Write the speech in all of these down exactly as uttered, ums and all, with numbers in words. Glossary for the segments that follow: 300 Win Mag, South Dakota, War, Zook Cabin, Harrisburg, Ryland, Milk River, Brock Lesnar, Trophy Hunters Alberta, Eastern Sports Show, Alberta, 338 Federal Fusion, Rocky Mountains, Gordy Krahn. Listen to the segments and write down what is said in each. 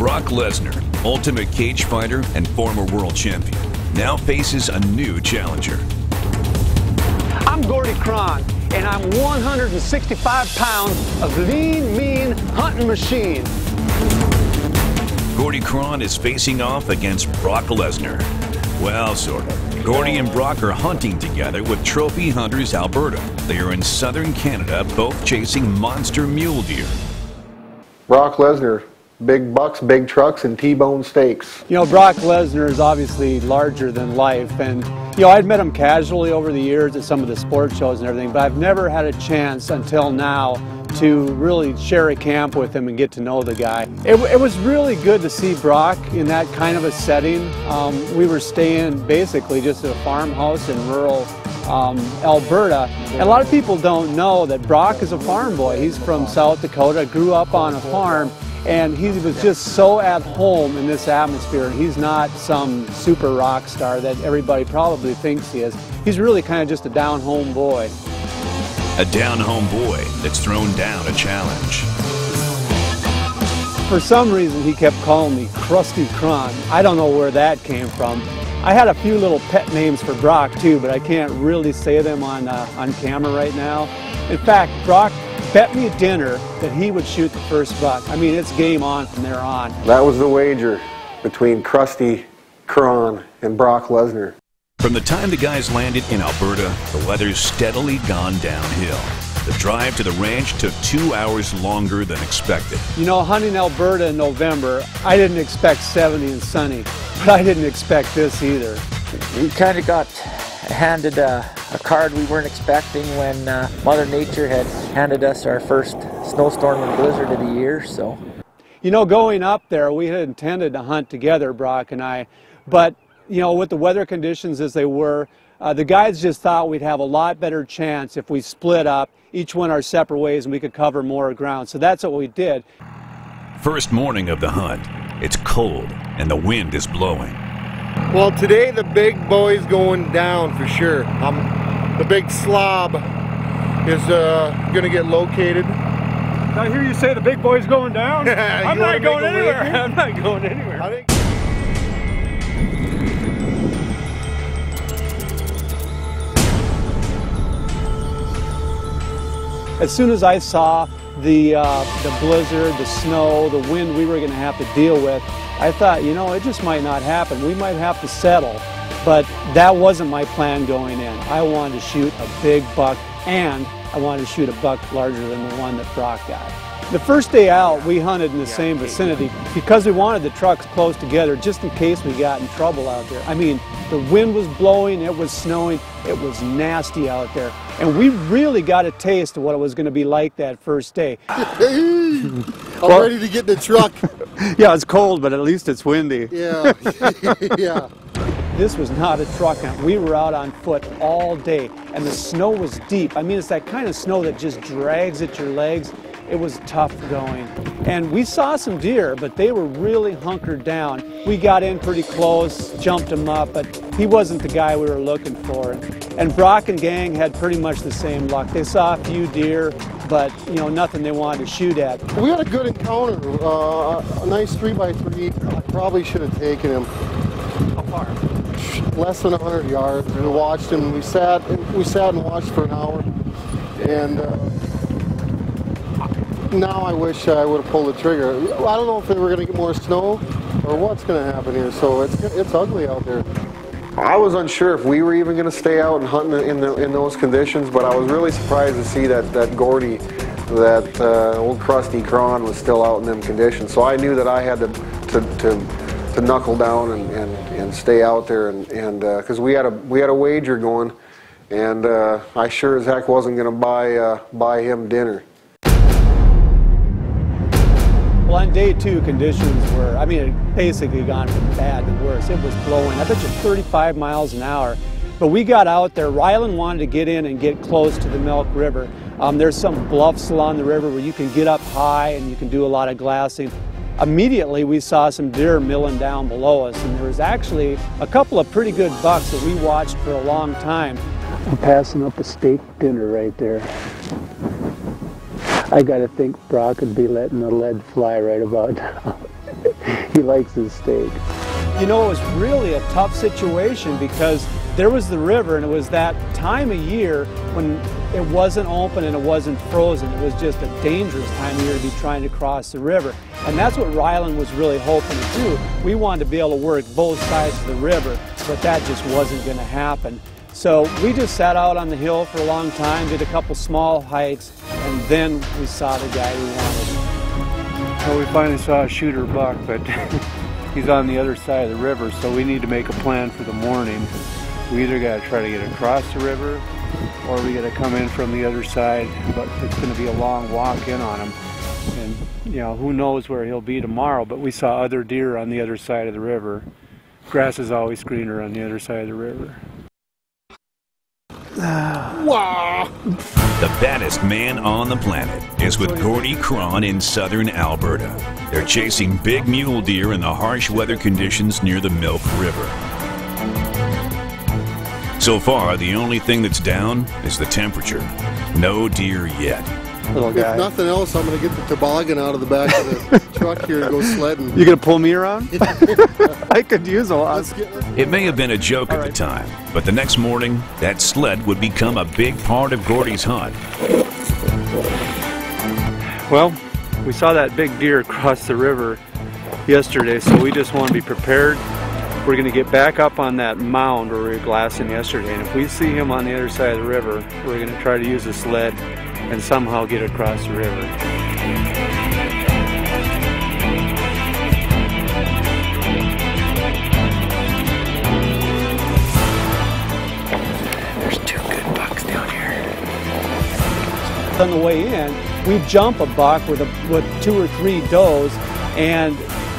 Brock Lesnar, ultimate cage fighter and former world champion, now faces a new challenger. I'm Gordy Krahn, and I'm one hundred sixty-five pounds of lean, mean hunting machine. Gordy Krahn is facing off against Brock Lesnar. Well, sort of. Gordy and Brock are hunting together with Trophy Hunters Alberta. They are in southern Canada, both chasing monster mule deer. Brock Lesnar, big bucks, big trucks, and T-bone steaks. You know, Brock Lesnar is obviously larger than life, and you know, I'd met him casually over the years at some of the sports shows and everything, but I've never had a chance until now to really share a camp with him and get to know the guy. It, it was really good to see Brock in that kind of a setting. Um, we were staying basically just at a farmhouse in rural um, Alberta. And a lot of people don't know that Brock is a farm boy. He's from South Dakota, grew up on a farm, and he was just so at home in this atmosphere. He's not some super rock star that everybody probably thinks he is. He's really kind of just a down-home boy. A down-home boy that's thrown down a challenge. For some reason, he kept calling me Krusty Krahn. I don't know where that came from. I had a few little pet names for Brock, too, but I can't really say them on, uh, on camera right now. In fact, Brock bet me dinner that he would shoot the first buck. I mean, it's game on from there on. That was the wager between Krusty Krahn and Brock Lesnar. From the time the guys landed in Alberta, the weather's steadily gone downhill. The drive to the ranch took two hours longer than expected. You know, hunting Alberta in November, I didn't expect seventy and sunny, but I didn't expect this either. We kind of got handed a, a card we weren't expecting when uh, Mother Nature had handed us our first snowstorm and blizzard of the year, so. You know, going up there, we had intended to hunt together, Brock and I, but you know, with the weather conditions as they were, uh, the guys just thought we'd have a lot better chance if we split up, each one our separate ways, and we could cover more ground. So that's what we did. First morning of the hunt, it's cold and the wind is blowing. Well, today the big boy's going down for sure. Um, the big slob is uh, gonna get located. I hear you say the big boy's going down. I'm not going anywhere. I'm not going anywhere. I think as soon as I saw the, uh, the blizzard, the snow, the wind we were going to have to deal with, I thought, you know, it just might not happen. We might have to settle. But that wasn't my plan going in. I wanted to shoot a big buck, and I wanted to shoot a buck larger than the one that Brock got. The first day out, we hunted in the same vicinity because we wanted the trucks close together just in case we got in trouble out there. I mean, the wind was blowing, it was snowing, it was nasty out there. And we really got a taste of what it was going to be like that first day. I'm well, ready to get in the truck. Yeah, it's cold, but at least it's windy. Yeah, yeah. This was not a truck hunt. We were out on foot all day, and the snow was deep. I mean, it's that kind of snow that just drags at your legs. It was tough going. And we saw some deer, but they were really hunkered down. We got in pretty close, jumped him up, but he wasn't the guy we were looking for. And Brock and gang had pretty much the same luck. They saw a few deer, but you know, nothing they wanted to shoot at. We had a good encounter, uh, a nice three by three. I probably should have taken him. How far? Less than a hundred yards, and watched him. We sat, we sat and watched for an hour, and uh, now I wish I would have pulled the trigger. I don't know if they were going to get more snow or what's going to happen here, so it's, it's ugly out there. I was unsure if we were even going to stay out and hunt in, the, in those conditions, but I was really surprised to see that, that Gordy, that uh, old Krusty Krahn was still out in them conditions. So I knew that I had to, to, to, to knuckle down and, and, and stay out there, and because uh, we, we had a wager going, and uh, I sure as heck wasn't going to buy, uh, buy him dinner. Well, on day two, conditions were, I mean, it basically gone from bad to worse. It was blowing, I bet you thirty-five miles an hour. But we got out there. Ryland wanted to get in and get close to the Milk River. Um, there's some bluffs along the river where you can get up high and you can do a lot of glassing. Immediately, we saw some deer milling down below us, and there was actually a couple of pretty good bucks that we watched for a long time. I'm passing up a steak dinner right there. I gotta think Brock would be letting the lead fly right about now. he likes his steak. You know, it was really a tough situation because there was the river, and it was that time of year when it wasn't open and it wasn't frozen. It was just a dangerous time of year to be trying to cross the river. And that's what Ryland was really hoping to do. We wanted to be able to work both sides of the river, but that just wasn't going to happen. So we just sat out on the hill for a long time, did a couple small hikes, and then we saw the guy we wanted. Well, we finally saw a shooter buck, but he's on the other side of the river, so we need to make a plan for the morning. We either got to try to get across the river, or we got to come in from the other side, but it's going to be a long walk in on him. And, you know, who knows where he'll be tomorrow, but we saw other deer on the other side of the river. Grass is always greener on the other side of the river. Wow. The baddest man on the planet is with Gordy Krahn in southern Alberta. They're chasing big mule deer in the harsh weather conditions near the Milk River. So far, the only thing that's down is the temperature. No deer yet. Little guy. If nothing else, I'm going to get the toboggan out of the back of the truck here and go sledding. You're going to pull me around? I could use a lot. It may have been a joke at the time, but the next morning, that sled would become a big part of Gordy's hunt. Well, we saw that big deer cross the river yesterday, so we just want to be prepared. We're going to get back up on that mound where we were glassing yesterday, and if we see him on the other side of the river, we're going to try to use a sled and somehow get across the river. There's two good bucks down here. On the way in, we jump a buck with, a, with two or three does, and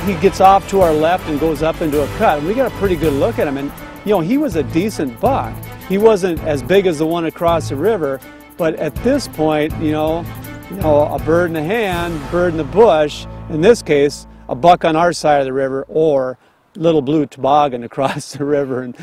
he gets off to our left and goes up into a cut. And we got a pretty good look at him, and you know, he was a decent buck. He wasn't as big as the one across the river, but at this point, you know, you know, a bird in the hand, bird in the bush, in this case, a buck on our side of the river or little blue toboggan across the river. And,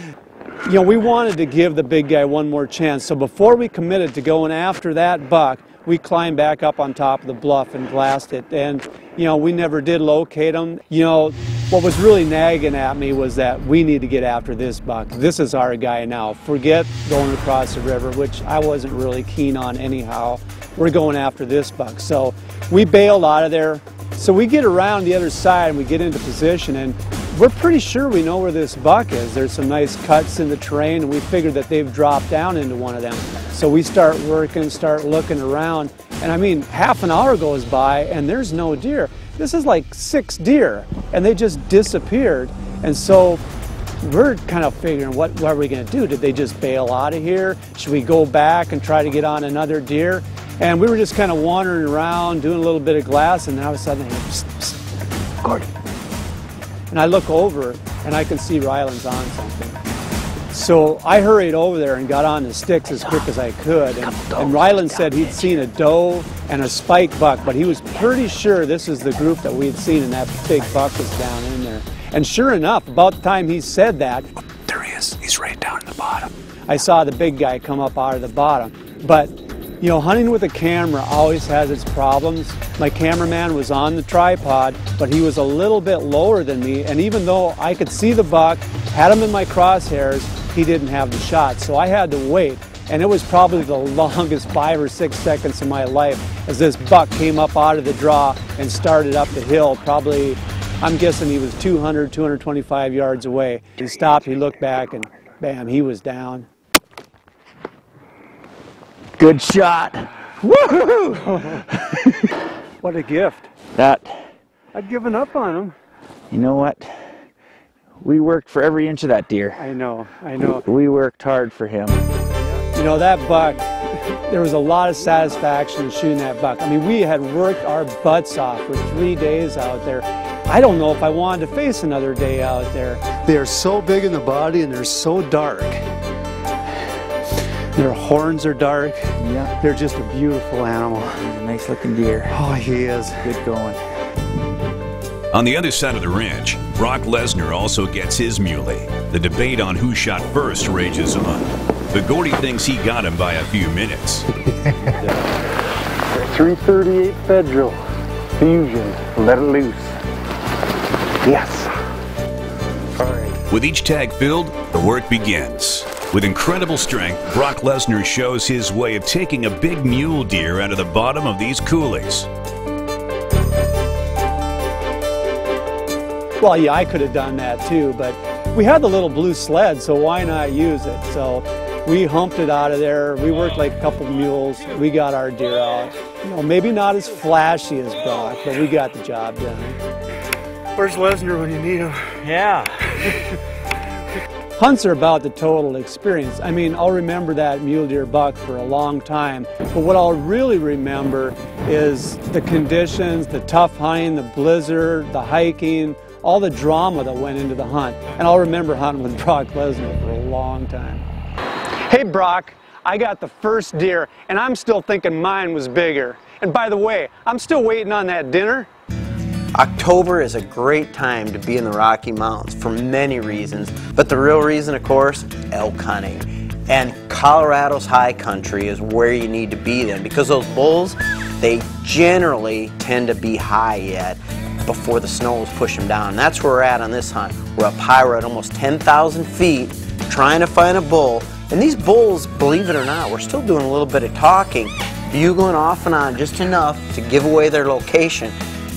you know, we wanted to give the big guy one more chance. So before we committed to going after that buck, we climbed back up on top of the bluff and glassed it. And, you know, we never did locate him. You know, what was really nagging at me was that we need to get after this buck. This is our guy now. Forget going across the river, which I wasn't really keen on anyhow. We're going after this buck. So we bailed out of there. So we get around the other side and we get into position, and we're pretty sure we know where this buck is. There's some nice cuts in the terrain, and we figured that they've dropped down into one of them. So we start working, start looking around, and I mean, half an hour goes by and there's no deer. This is like six deer, and they just disappeared. And so we're kind of figuring, what, what are we going to do? Did they just bail out of here? Should we go back and try to get on another deer? And we were just kind of wandering around, doing a little bit of glass, and then all of a sudden, I hear, psst, psst, Gordy. And I look over, and I can see Ryland's on something. So I hurried over there and got on the sticks as quick as I could. And, and Ryland said he'd seen a doe and a spike buck, but he was pretty sure this is the group that we had seen, and that big buck was down in there. And sure enough, about the time he said that, there he is. He's right down in the bottom. I saw the big guy come up out of the bottom. But, you know, hunting with a camera always has its problems. My cameraman was on the tripod, but he was a little bit lower than me, and even though I could see the buck, had him in my crosshairs, he didn't have the shot, so I had to wait. And it was probably the longest five or six seconds of my life as this buck came up out of the draw and started up the hill. Probably, I'm guessing he was two hundred, two twenty-five yards away. He stopped, he looked back, and bam, he was down. Good shot. Woohoo! What a gift. That. I'd given up on him. You know what? We worked for every inch of that deer. I know, I know. We, we worked hard for him. You know, that buck, there was a lot of satisfaction in shooting that buck. I mean, we had worked our butts off for three days out there. I don't know if I wanted to face another day out there. They are so big in the body and they're so dark. Their horns are dark. Yeah. They're just a beautiful animal. He's a nice looking deer. Oh, he is. Good going. On the other side of the ranch, Brock Lesnar also gets his muley. The debate on who shot first rages on. But Gordy thinks he got him by a few minutes. three thirty-eight Federal Fusion. Let it loose. Yes. All right. With each tag filled, the work begins. With incredible strength, Brock Lesnar shows his way of taking a big mule deer out of the bottom of these coolies. Well, yeah, I could have done that too, but we had the little blue sled, so why not use it? So we humped it out of there. We worked like a couple mules. We got our deer out. You know, maybe not as flashy as Brock, but we got the job done. Where's Lesnar when you need him? Yeah. Hunts are about the total experience. I mean, I'll remember that mule deer buck for a long time, but what I'll really remember is the conditions, the tough hunting, the blizzard, the hiking, all the drama that went into the hunt. And I'll remember hunting with Brock Lesnar for a long time. Hey Brock, I got the first deer and I'm still thinking mine was bigger. And by the way, I'm still waiting on that dinner. October is a great time to be in the Rocky Mountains for many reasons, but the real reason, of course, elk hunting. And Colorado's high country is where you need to be then, because those bulls, they generally tend to be high yet before the snows push them down. And that's where we're at on this hunt. We're up high, we're at almost ten thousand feet, trying to find a bull. And these bulls, believe it or not, we're still doing a little bit of talking, bugling off and on just enough to give away their location.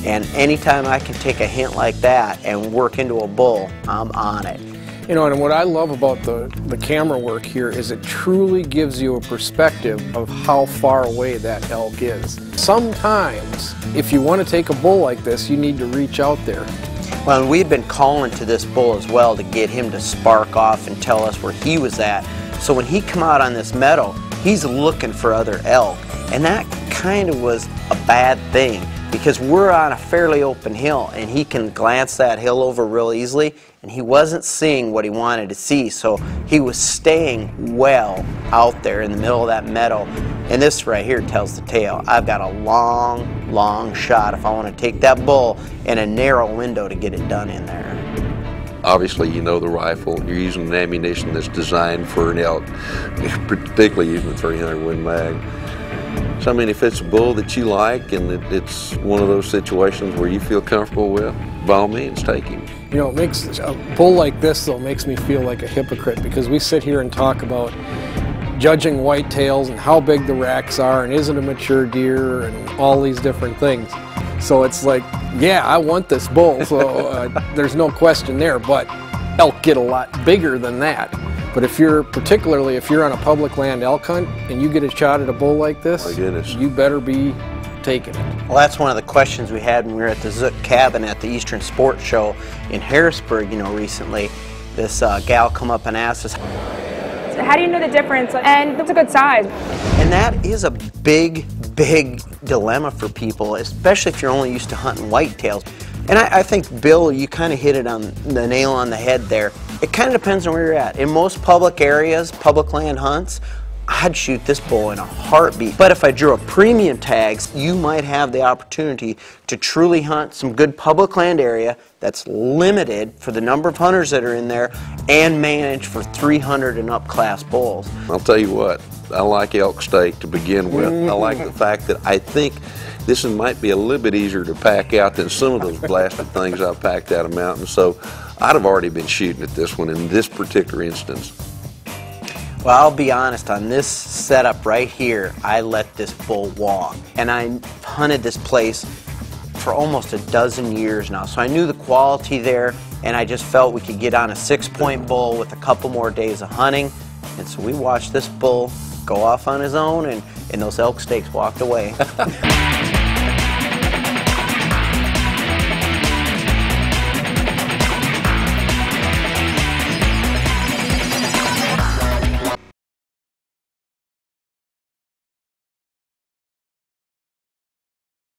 And anytime I can take a hint like that and work into a bull, I'm on it. You know, and what I love about the, the camera work here is it truly gives you a perspective of how far away that elk is. Sometimes, if you want to take a bull like this, you need to reach out there. Well, we've been calling to this bull as well to get him to spark off and tell us where he was at. So when he come out on this meadow, he's looking for other elk. And that kind of was a bad thing, because we're on a fairly open hill and he can glance that hill over real easily, and he wasn't seeing what he wanted to see, so he was staying well out there in the middle of that meadow. And this right here tells the tale. I've got a long, long shot if I want to take that bull in a narrow window to get it done in there. Obviously, you know the rifle. You're using an ammunition that's designed for an elk, particularly using the three hundred Win Mag. So, I mean, if it's a bull that you like and it, it's one of those situations where you feel comfortable with, by all means, take him. You know, it makes a bull like this, though, makes me feel like a hypocrite, because we sit here and talk about judging whitetails and how big the racks are and is it a mature deer and all these different things. So it's like, yeah, I want this bull, so uh, there's no question there, but elk get a lot bigger than that. But if you're, particularly if you're on a public land elk hunt and you get a shot at a bull like this, you better be taking it. Well, that's one of the questions we had when we were at the Zook Cabin at the Eastern Sports Show in Harrisburg, you know, recently. This uh, gal come up and asked us, so how do you know the difference? And that's a good size. And that is a big, big dilemma for people, especially if you're only used to hunting whitetails. And I, I think, Bill, you kind of hit it on the nail on the head there. It kind of depends on where you're at. In most public areas, public land hunts, I'd shoot this bull in a heartbeat. But if I drew a premium tags, you might have the opportunity to truly hunt some good public land area that's limited for the number of hunters that are in there and managed for three hundred and up class bulls. I'll tell you what, I like elk steak to begin with. I like the fact that I think this one might be a little bit easier to pack out than some of those blasted things I've packed out of mountains. So I'd have already been shooting at this one in this particular instance. Well, I'll be honest, on this setup right here, I let this bull walk. And I hunted this place for almost a dozen years now. So I knew the quality there, and I just felt we could get on a six-point bull with a couple more days of hunting. And so we watched this bull go off on his own, and, and those elk steaks walked away.